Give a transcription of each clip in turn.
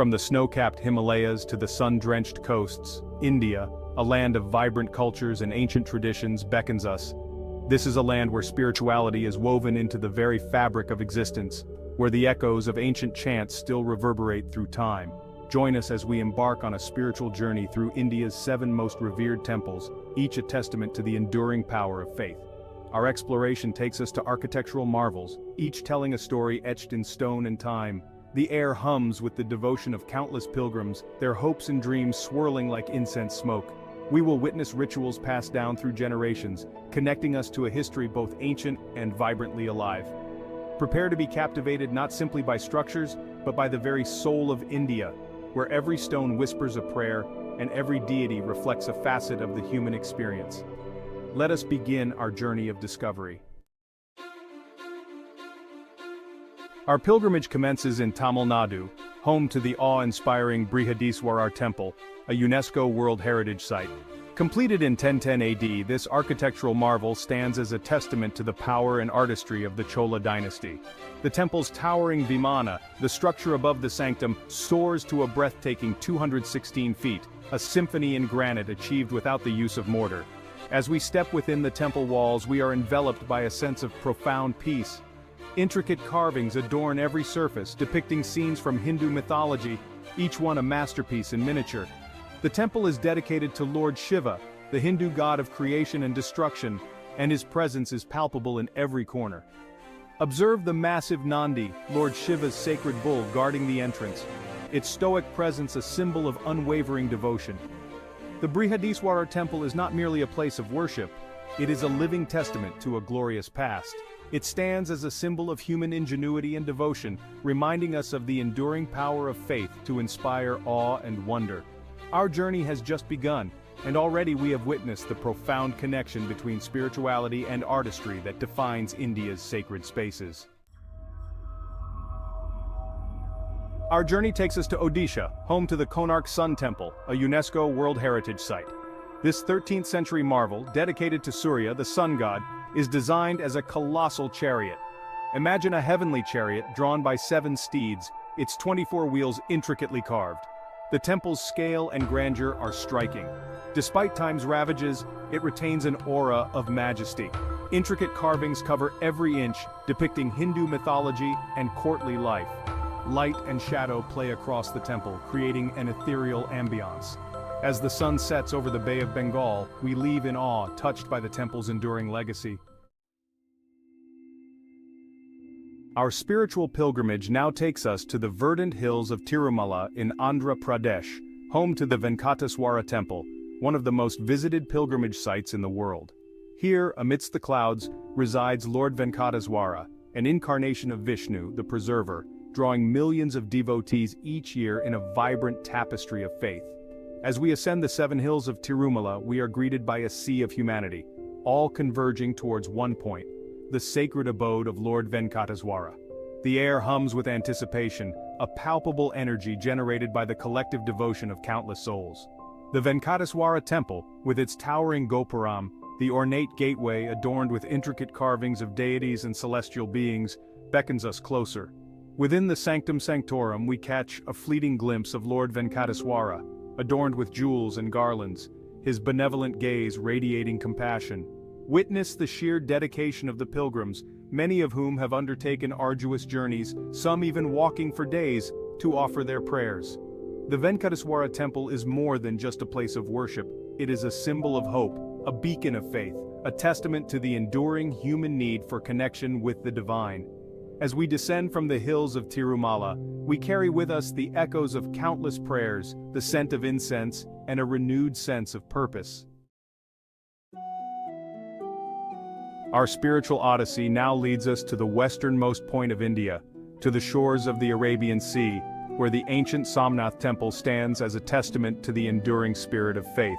From the snow-capped Himalayas to the sun-drenched coasts, India, a land of vibrant cultures and ancient traditions, beckons us. This is a land where spirituality is woven into the very fabric of existence, where the echoes of ancient chants still reverberate through time. Join us as we embark on a spiritual journey through India's 7 most revered temples, each a testament to the enduring power of faith. Our exploration takes us to architectural marvels, each telling a story etched in stone and time. The air hums with the devotion of countless pilgrims, their hopes and dreams swirling like incense smoke. We will witness rituals passed down through generations, connecting us to a history both ancient and vibrantly alive. Prepare to be captivated not simply by structures, but by the very soul of India, where every stone whispers a prayer and every deity reflects a facet of the human experience. Let us begin our journey of discovery. Our pilgrimage commences in Tamil Nadu, home to the awe-inspiring Brihadeeswarar Temple, a UNESCO World Heritage Site. Completed in 1010 AD, this architectural marvel stands as a testament to the power and artistry of the Chola dynasty. The temple's towering vimana, the structure above the sanctum, soars to a breathtaking 216 feet, a symphony in granite achieved without the use of mortar. As we step within the temple walls, we are enveloped by a sense of profound peace. Intricate carvings adorn every surface, depicting scenes from Hindu mythology, each one a masterpiece in miniature. The temple is dedicated to Lord Shiva, the Hindu god of creation and destruction, and his presence is palpable in every corner. Observe the massive Nandi, Lord Shiva's sacred bull guarding the entrance, its stoic presence a symbol of unwavering devotion. The Brihadeeswarar Temple is not merely a place of worship, it is a living testament to a glorious past. It stands as a symbol of human ingenuity and devotion, reminding us of the enduring power of faith to inspire awe and wonder. Our journey has just begun, and already we have witnessed the profound connection between spirituality and artistry that defines India's sacred spaces. Our journey takes us to Odisha, home to the Konark Sun Temple, a UNESCO World Heritage Site. This 13th-century marvel, dedicated to Surya, the sun god, is designed as a colossal chariot. Imagine a heavenly chariot drawn by 7 steeds, its 24 wheels intricately carved. The temple's scale and grandeur are striking. Despite time's ravages, it retains an aura of majesty. Intricate carvings cover every inch, depicting Hindu mythology and courtly life. Light and shadow play across the temple, creating an ethereal ambiance. As the sun sets over the Bay of Bengal, we leave in awe, touched by the temple's enduring legacy. Our spiritual pilgrimage now takes us to the verdant hills of Tirumala in Andhra Pradesh, home to the Venkateswara Temple, one of the most visited pilgrimage sites in the world. Here, amidst the clouds, resides Lord Venkateswara, an incarnation of Vishnu, the preserver, drawing millions of devotees each year in a vibrant tapestry of faith. As we ascend the 7 hills of Tirumala, we are greeted by a sea of humanity, all converging towards one point: the sacred abode of Lord Venkateswara. The air hums with anticipation, a palpable energy generated by the collective devotion of countless souls. The Venkateswara Temple, with its towering Gopuram, the ornate gateway adorned with intricate carvings of deities and celestial beings, beckons us closer. Within the Sanctum Sanctorum we catch a fleeting glimpse of Lord Venkateswara, adorned with jewels and garlands, his benevolent gaze radiating compassion. Witness the sheer dedication of the pilgrims, many of whom have undertaken arduous journeys, some even walking for days, to offer their prayers. The Venkateswara Temple is more than just a place of worship, it is a symbol of hope, a beacon of faith, a testament to the enduring human need for connection with the divine. As we descend from the hills of Tirumala, we carry with us the echoes of countless prayers, the scent of incense, and a renewed sense of purpose. Our spiritual odyssey now leads us to the westernmost point of India, to the shores of the Arabian Sea, where the ancient Somnath Temple stands as a testament to the enduring spirit of faith.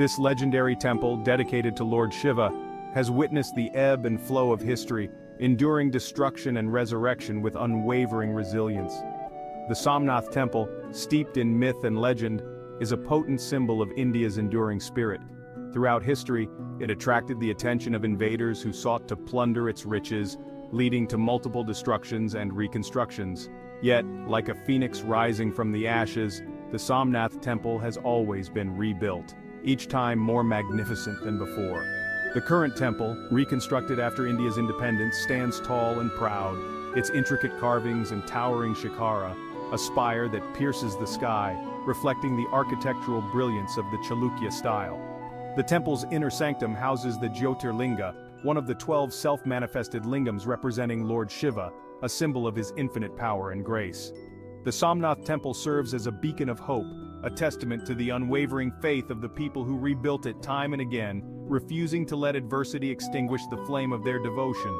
This legendary temple, dedicated to Lord Shiva, has witnessed the ebb and flow of history, enduring destruction and resurrection with unwavering resilience. The Somnath Temple, steeped in myth and legend, is a potent symbol of India's enduring spirit. Throughout history, it attracted the attention of invaders who sought to plunder its riches, leading to multiple destructions and reconstructions. Yet, like a phoenix rising from the ashes, the Somnath Temple has always been rebuilt, each time more magnificent than before. The current temple, reconstructed after India's independence, stands tall and proud, its intricate carvings and towering shikara, a spire that pierces the sky, reflecting the architectural brilliance of the Chalukya style. The temple's inner sanctum houses the Jyotirlinga, one of the 12 self-manifested lingams representing Lord Shiva, a symbol of his infinite power and grace. The Somnath Temple serves as a beacon of hope, a testament to the unwavering faith of the people who rebuilt it time and again, refusing to let adversity extinguish the flame of their devotion.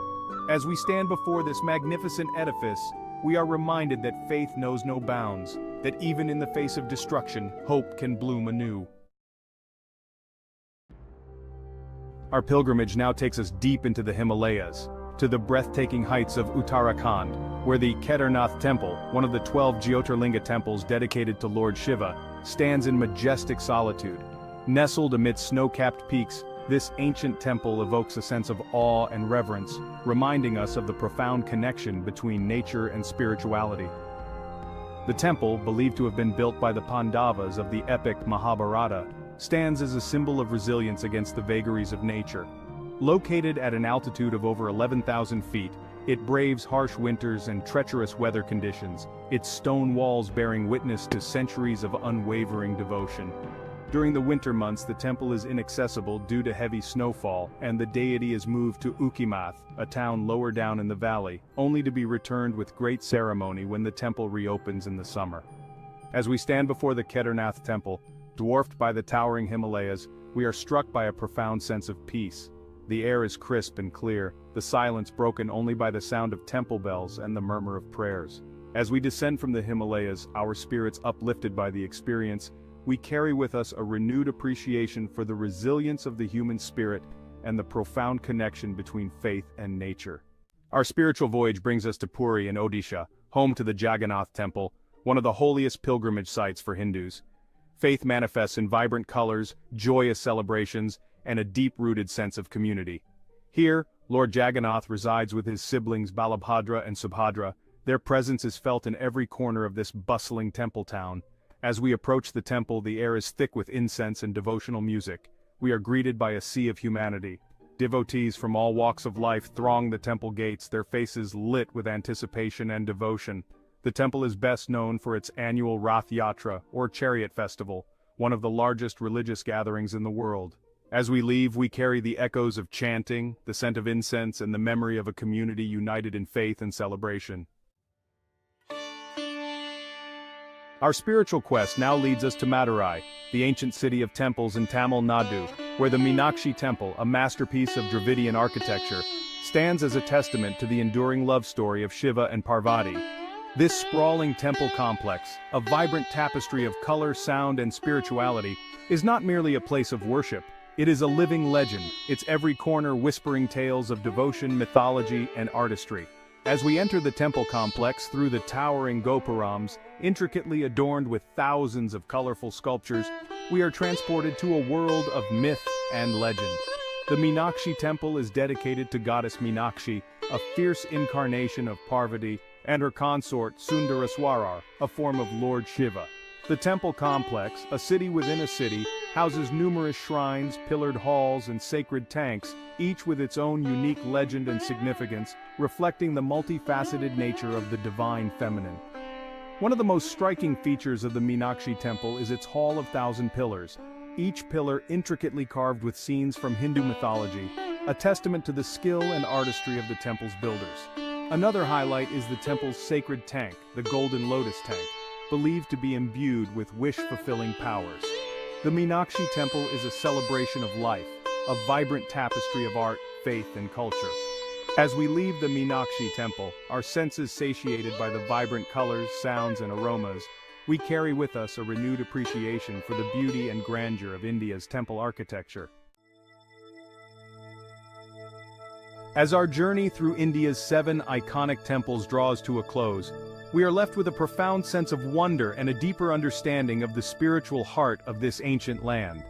As we stand before this magnificent edifice, we are reminded that faith knows no bounds, that even in the face of destruction, hope can bloom anew. Our pilgrimage now takes us deep into the Himalayas, to the breathtaking heights of Uttarakhand, where the Kedarnath Temple, one of the 12 Jyotirlinga temples dedicated to Lord Shiva, stands in majestic solitude. Nestled amid snow-capped peaks, this ancient temple evokes a sense of awe and reverence, reminding us of the profound connection between nature and spirituality. The temple, believed to have been built by the Pandavas of the epic Mahabharata, stands as a symbol of resilience against the vagaries of nature. Located at an altitude of over 11,000 feet, it braves harsh winters and treacherous weather conditions, its stone walls bearing witness to centuries of unwavering devotion. During the winter months, the temple is inaccessible due to heavy snowfall, and the deity is moved to Ukimath, a town lower down in the valley, only to be returned with great ceremony when the temple reopens in the summer. As we stand before the Kedarnath Temple, dwarfed by the towering Himalayas, we are struck by a profound sense of peace. The air is crisp and clear, the silence broken only by the sound of temple bells and the murmur of prayers. As we descend from the Himalayas, our spirits uplifted by the experience, we carry with us a renewed appreciation for the resilience of the human spirit and the profound connection between faith and nature. Our spiritual voyage brings us to Puri in Odisha, home to the Jagannath Temple, one of the holiest pilgrimage sites for Hindus. Faith manifests in vibrant colors, joyous celebrations, and a deep-rooted sense of community. Here, Lord Jagannath resides with his siblings Balabhadra and Subhadra. Their presence is felt in every corner of this bustling temple town. As we approach the temple, the air is thick with incense and devotional music. We are greeted by a sea of humanity. Devotees from all walks of life throng the temple gates, their faces lit with anticipation and devotion. The temple is best known for its annual Rath Yatra, or Chariot Festival, one of the largest religious gatherings in the world. As we leave, we carry the echoes of chanting, the scent of incense, and the memory of a community united in faith and celebration. Our spiritual quest now leads us to Madurai, the ancient city of temples in Tamil Nadu, where the Meenakshi Temple, a masterpiece of Dravidian architecture, stands as a testament to the enduring love story of Shiva and Parvati. This sprawling temple complex, a vibrant tapestry of color, sound, and spirituality, is not merely a place of worship. It is a living legend, its every corner whispering tales of devotion, mythology, and artistry. As we enter the temple complex through the towering gopurams, intricately adorned with thousands of colorful sculptures, we are transported to a world of myth and legend. The Meenakshi Temple is dedicated to goddess Meenakshi, a fierce incarnation of Parvati, and her consort Sundaraswarar, a form of Lord Shiva. The temple complex, a city within a city, houses numerous shrines, pillared halls, and sacred tanks, each with its own unique legend and significance, reflecting the multifaceted nature of the divine feminine. One of the most striking features of the Meenakshi Temple is its Hall of Thousand Pillars, each pillar intricately carved with scenes from Hindu mythology, a testament to the skill and artistry of the temple's builders. Another highlight is the temple's sacred tank, the Golden Lotus Tank, believed to be imbued with wish-fulfilling powers. The Meenakshi Temple is a celebration of life, a vibrant tapestry of art, faith, and culture. As we leave the Meenakshi Temple, our senses satiated by the vibrant colors, sounds, and aromas, we carry with us a renewed appreciation for the beauty and grandeur of India's temple architecture. As our journey through India's 7 iconic temples draws to a close, we are left with a profound sense of wonder and a deeper understanding of the spiritual heart of this ancient land.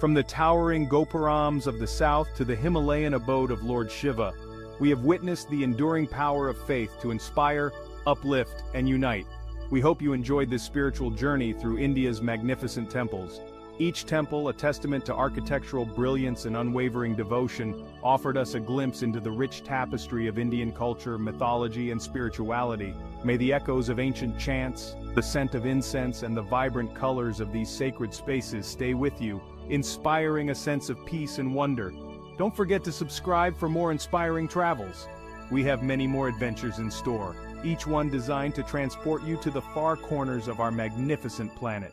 From the towering Gopurams of the south to the Himalayan abode of Lord Shiva, we have witnessed the enduring power of faith to inspire, uplift, and unite. We hope you enjoyed this spiritual journey through India's magnificent temples. Each temple, a testament to architectural brilliance and unwavering devotion, offered us a glimpse into the rich tapestry of Indian culture, mythology, and spirituality. May the echoes of ancient chants, the scent of incense, and the vibrant colors of these sacred spaces stay with you, inspiring a sense of peace and wonder. Don't forget to subscribe for more inspiring travels. We have many more adventures in store, each one designed to transport you to the far corners of our magnificent planet.